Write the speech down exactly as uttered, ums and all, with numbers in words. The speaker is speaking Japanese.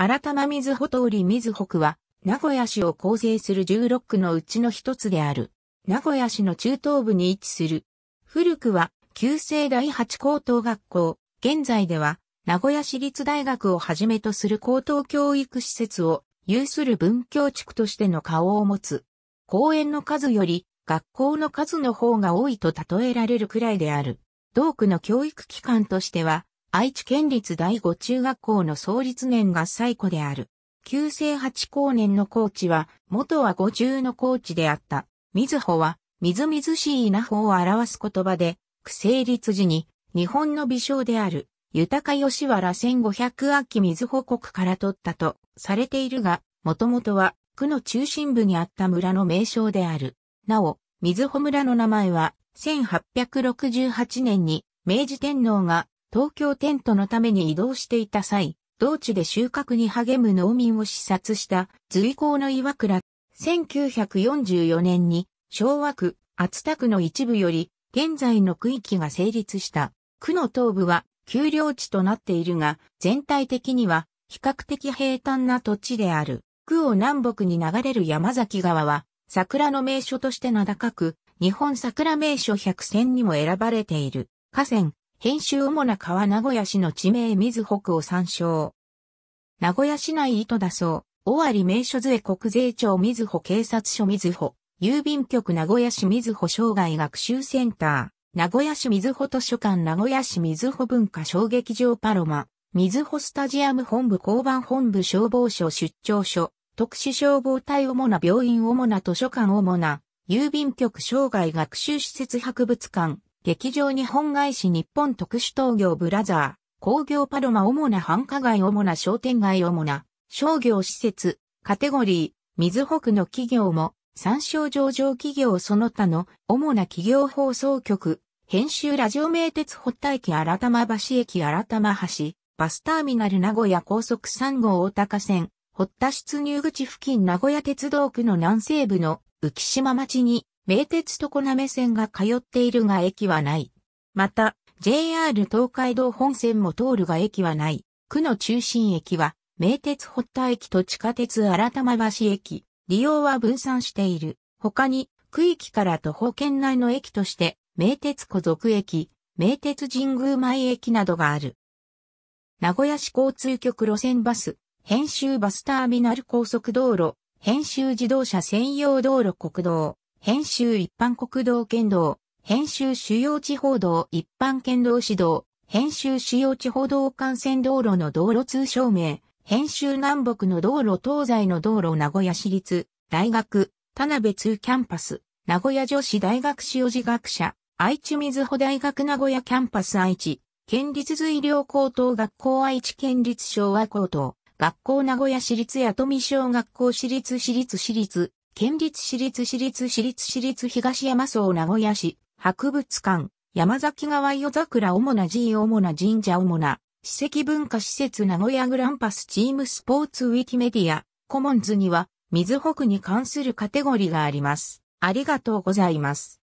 新たな瑞穂通り瑞穂区は、名古屋市を構成するじゅうろく区のうちの一つである。名古屋市の中東部に位置する。古くは、旧制第はち高等学校、現在では、名古屋市立大学をはじめとする高等教育施設を有する文教地区としての顔を持つ。公園の数より学校の数の方が多いと例えられるくらいである。同区の教育機関としては、愛知県立第五中学校の創立年が最古である。旧制はち高年の校地は、元は五中の校地であった。瑞穂は、みずみずしい稲穂を表す言葉で、区成立時に、日本の美称である、豊吉原せんごひゃく秋瑞穂国から取ったとされているが、もともとは、区の中心部にあった村の名称である。なお、瑞穂村の名前は、せんはっぴゃくろくじゅうはち年に、明治天皇が、東京遷都のために移動していた際、同地で収穫に励む農民を視察した随行の岩倉。せんきゅうひゃくよんじゅうよ年に昭和区、熱田区の一部より現在の区域が成立した。区の東部は丘陵地となっているが、全体的には比較的平坦な土地である。区を南北に流れる山崎川は桜の名所として名高く、日本桜名所ひゃく選にも選ばれている。河川、編集主な川名古屋市の地名瑞穂区を参照。名古屋市内井戸田荘、尾張名所杖国税庁瑞穂警察署瑞穂、郵便局名古屋市瑞穂生涯学習センター、名古屋市瑞穂図書館名古屋市瑞穂文化小劇場パロマ、瑞穂スタジアム本部交番本部消防署出張所、特殊消防隊主な病院主な図書館主な、郵便局生涯学習施設博物館、劇場日本外資日本特殊陶業ブラザー、工業パロマ主な繁華街主な商店街主な、商業施設、カテゴリー、瑞穂区の企業も、参照上場企業その他の主な企業放送局、編集ラジオ名鉄堀田駅新玉橋駅新玉橋、バスターミナル名古屋高速さん号大高線、堀田出入口付近名古屋鉄道区の南西部の浮島町に、名鉄常滑線が通っているが駅はない。また、ジェイアール 東海道本線も通るが駅はない。区の中心駅は、名鉄堀田駅と地下鉄新玉橋駅。利用は分散している。他に、区域から徒歩圏内の駅として、名鉄小俗駅、名鉄神宮前駅などがある。名古屋市交通局路線バス、編集バスターミナル高速道路、編集自動車専用道路国道。編集一般国道県道、編集主要地方道一般県道市道、編集主要地方道幹線道路の道路通称名、編集南北の道路東西の道路名古屋市立、大学、田辺にキャンパス、名古屋女子大学塩路学舎、愛知瑞穂大学名古屋キャンパス愛知、県立瑞稜高等学校愛知県立昭和高等、学校名古屋市立弥富小学校市立市立市立、県立市立市立市立市立東山荘名古屋市、博物館、山崎川夜桜主な寺院主な神社主な、史跡文化施設名古屋グランパスチームスポーツウィキメディア、コモンズには、瑞穂区に関するカテゴリーがあります。ありがとうございます。